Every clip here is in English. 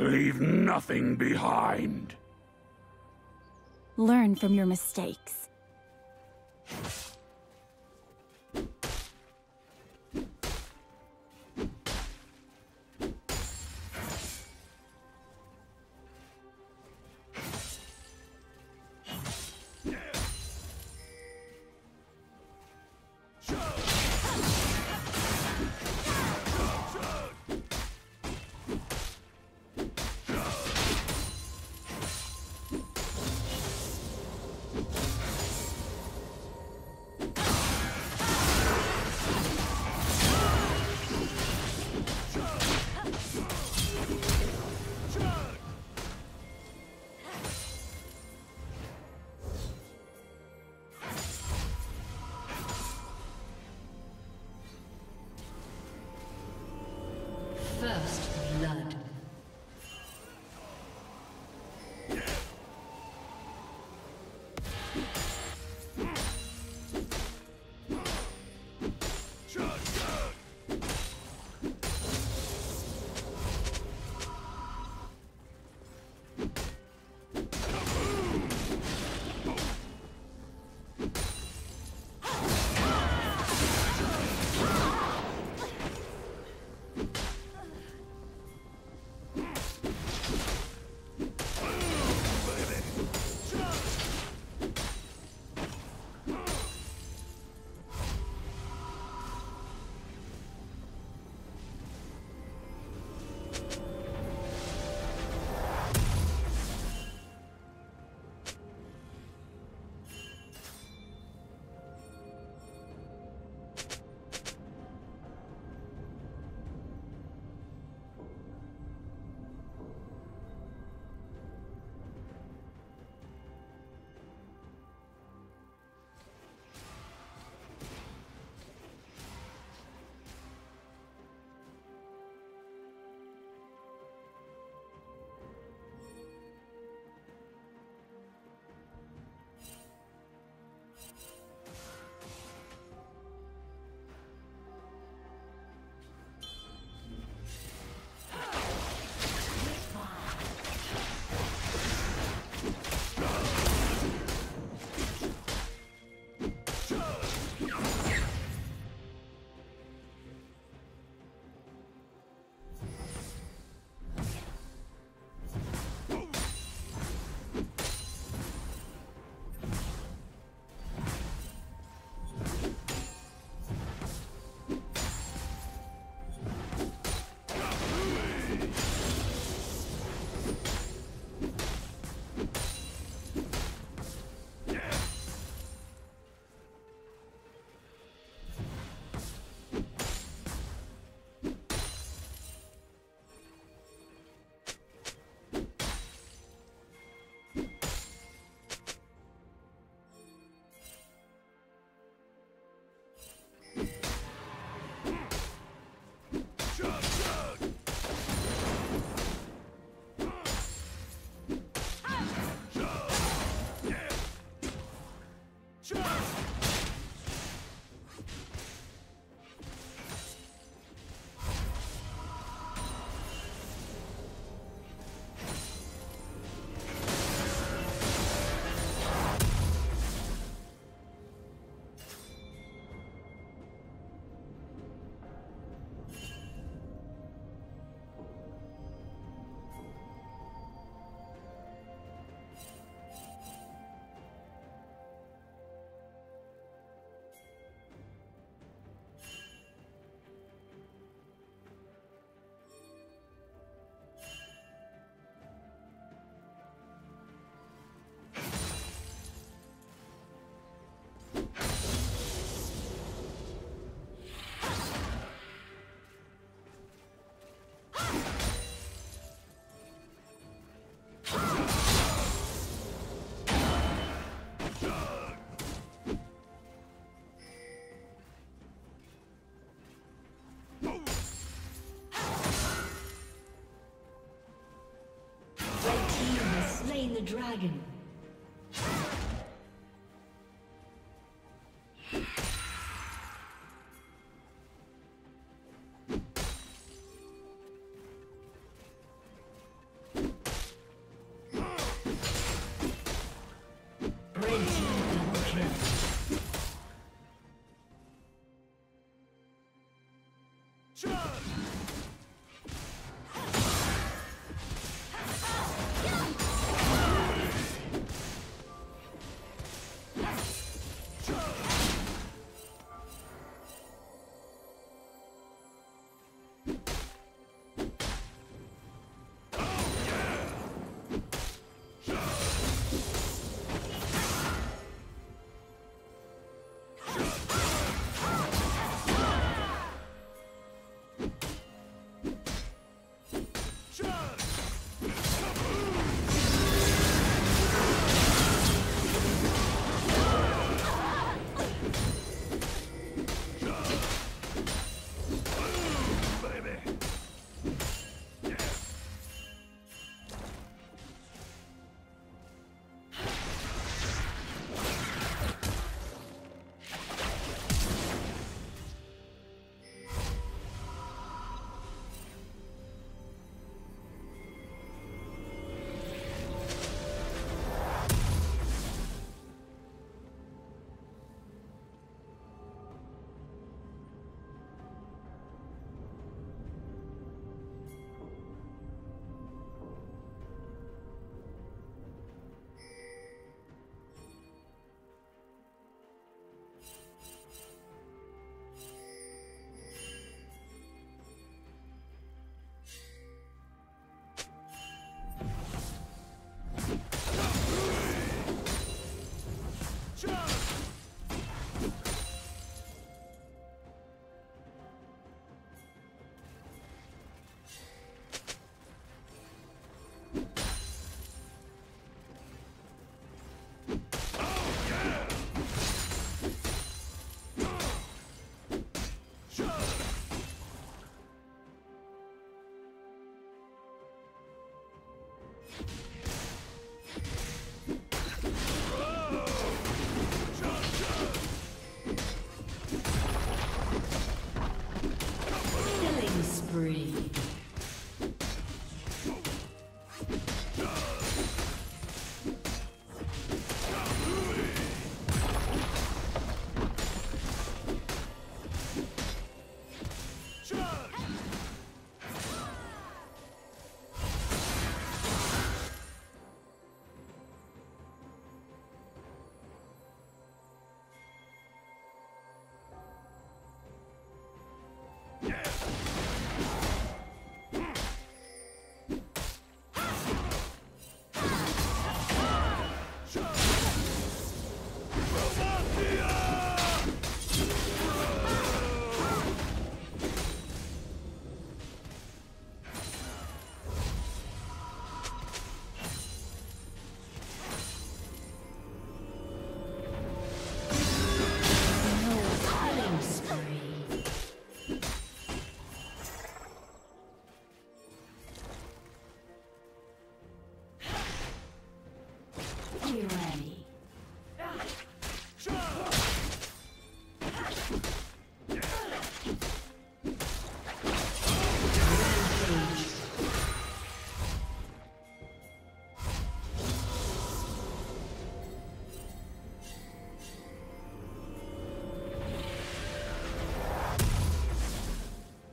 Leave nothing behind. Learn from your mistakes. The dragon.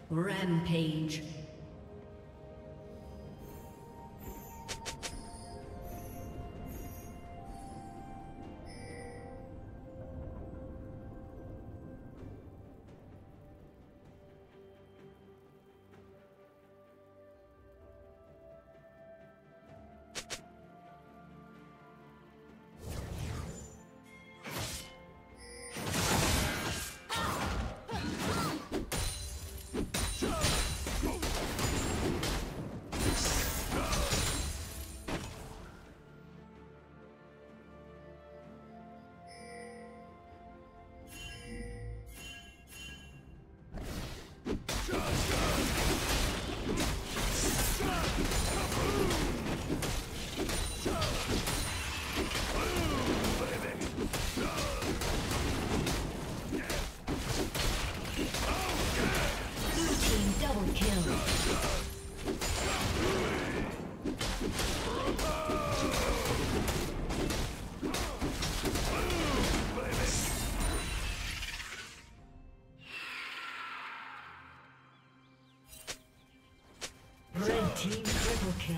Rampage. Team triple kill.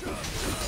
Shut up.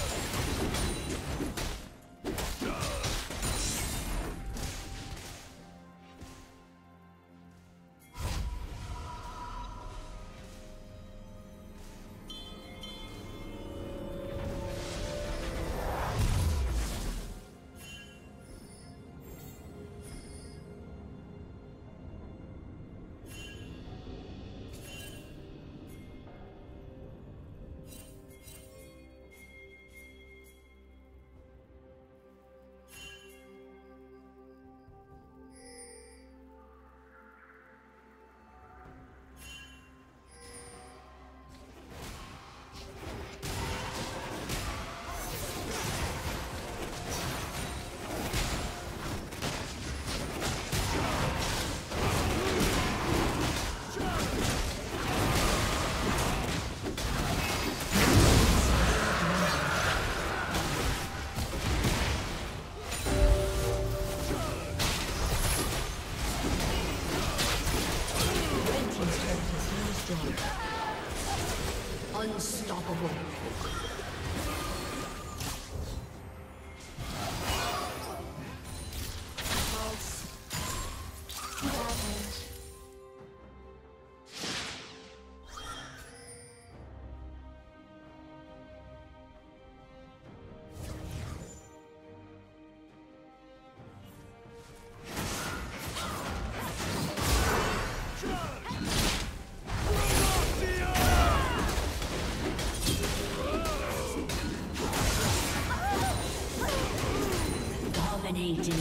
Dominating.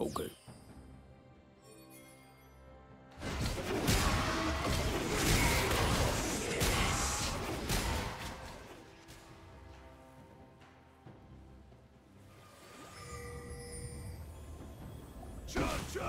Okay. Jump!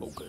冇計。